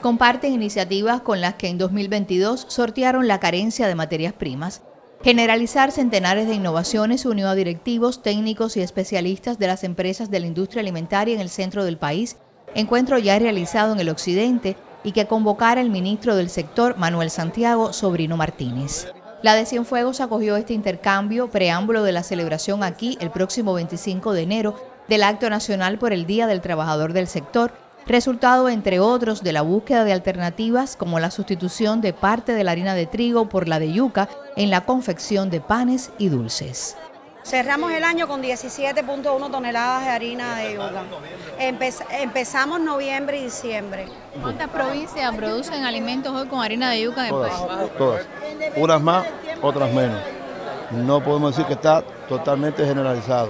comparten iniciativas con las que en 2022 sortearon la carencia de materias primas. Generalizar centenares de innovaciones unió a directivos, técnicos y especialistas de las empresas de la industria alimentaria en el centro del país, encuentro ya realizado en el occidente y que convocara el ministro del sector, Manuel Santiago Sobrino Martínez. La de Cienfuegos acogió este intercambio, preámbulo de la celebración aquí el próximo 25 de enero del Acto Nacional por el Día del Trabajador del Sector, resultado entre otros de la búsqueda de alternativas como la sustitución de parte de la harina de trigo por la de yuca en la confección de panes y dulces. Cerramos el año con 17.1 toneladas de harina de yuca. Empezamos noviembre y diciembre. ¿Cuántas provincias producen alimentos hoy con harina de yuca en el país? Todas. Unas más, otras menos. No podemos decir que está totalmente generalizado,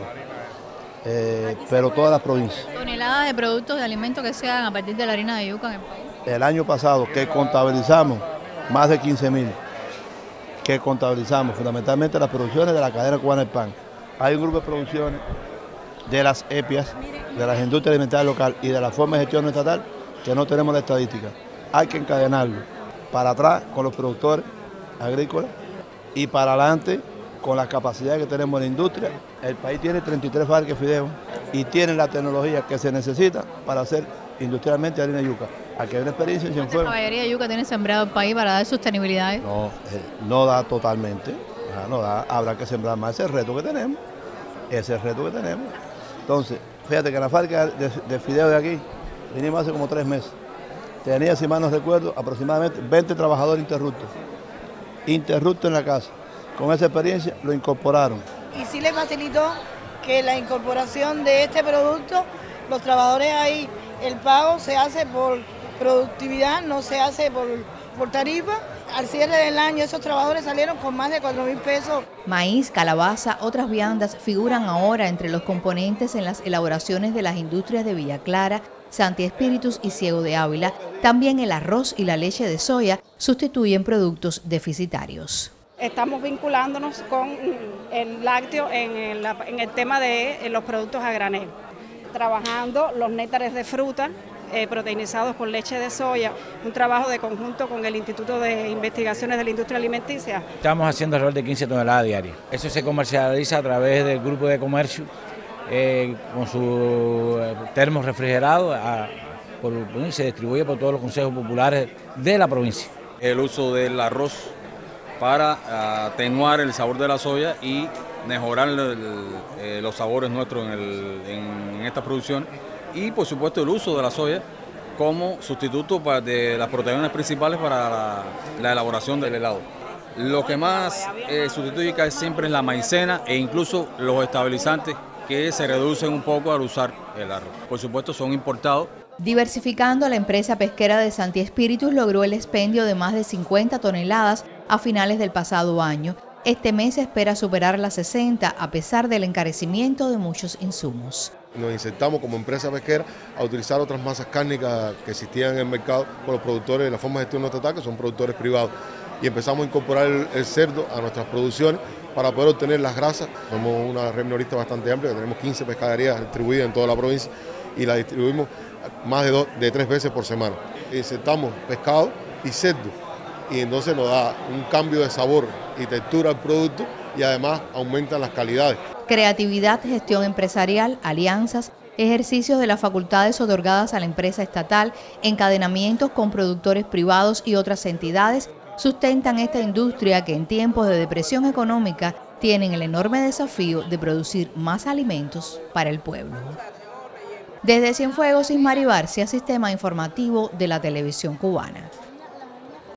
pero todas las provincias. ¿Toneladas de productos de alimentos que se hagan a partir de la harina de yuca en el país? El año pasado, que contabilizamos más de 15.000, que contabilizamos fundamentalmente las producciones de la cadena cubana del pan. Hay un grupo de producciones de las EPIAS, de las industrias alimentarias locales y de la forma de gestión estatal que no tenemos la estadística. Hay que encadenarlo para atrás con los productores agrícolas y para adelante con las capacidades que tenemos en la industria. El país tiene 33 fábricas de fideos y tiene la tecnología que se necesita para hacer industrialmente harina de yuca. Aquí hay una experiencia en Cienfuegos. ¿La mayoría de yuca tiene sembrado el país para dar sostenibilidad? No da totalmente, no da, habrá que sembrar más, ese es el reto que tenemos. Entonces, fíjate que en la fábrica de fideos de aquí, vinimos hace como 3 meses, tenía, si mal no recuerdo, aproximadamente 20 trabajadores interruptos en la casa. Con esa experiencia lo incorporaron. Y sí les facilitó que la incorporación de este producto, los trabajadores ahí, el pago se hace por productividad, no se hace por tarifa. Al cierre del año esos trabajadores salieron con más de 4.000 pesos. Maíz, calabaza, otras viandas figuran ahora entre los componentes en las elaboraciones de las industrias de Villa Clara, Santi Espíritus y Ciego de Ávila. También el arroz y la leche de soya sustituyen productos deficitarios. Estamos vinculándonos con el lácteo en el tema de los productos a granel, trabajando los néctares de fruta proteinizados con leche de soya, un trabajo de conjunto con el Instituto de Investigaciones de la Industria Alimenticia. Estamos haciendo alrededor de 15 toneladas diarias. Eso se comercializa a través del grupo de comercio con su termo refrigerado, se distribuye por todos los consejos populares de la provincia. El uso del arroz para atenuar el sabor de la soya y mejorar los sabores nuestros en esta producción, y por supuesto el uso de la soya como sustituto de las proteínas principales para la elaboración del helado. Lo que más sustituye casi siempre es la maicena e incluso los estabilizantes, que se reducen un poco al usar el arroz. Por supuesto son importados. Diversificando, la empresa pesquera de Santi Espíritus logró el expendio de más de 50 toneladas a finales del pasado año. Este mes se espera superar las 60 a pesar del encarecimiento de muchos insumos. Nos insertamos como empresa pesquera a utilizar otras masas cárnicas que existían en el mercado con los productores de la forma de gestión no estatal, que son productores privados, y empezamos a incorporar el cerdo a nuestras producciones para poder obtener las grasas. Somos una red minorista bastante amplia, tenemos 15 pescaderías distribuidas en toda la provincia y las distribuimos más de 3 veces por semana. Insertamos pescado y cerdo, y entonces nos da un cambio de sabor y textura al producto y además aumentan las calidades. Creatividad, gestión empresarial, alianzas, ejercicios de las facultades otorgadas a la empresa estatal, encadenamientos con productores privados y otras entidades sustentan esta industria que en tiempos de depresión económica tienen el enorme desafío de producir más alimentos para el pueblo. Desde Cienfuegos, Ismari Barcia, Sistema Informativo de la Televisión Cubana.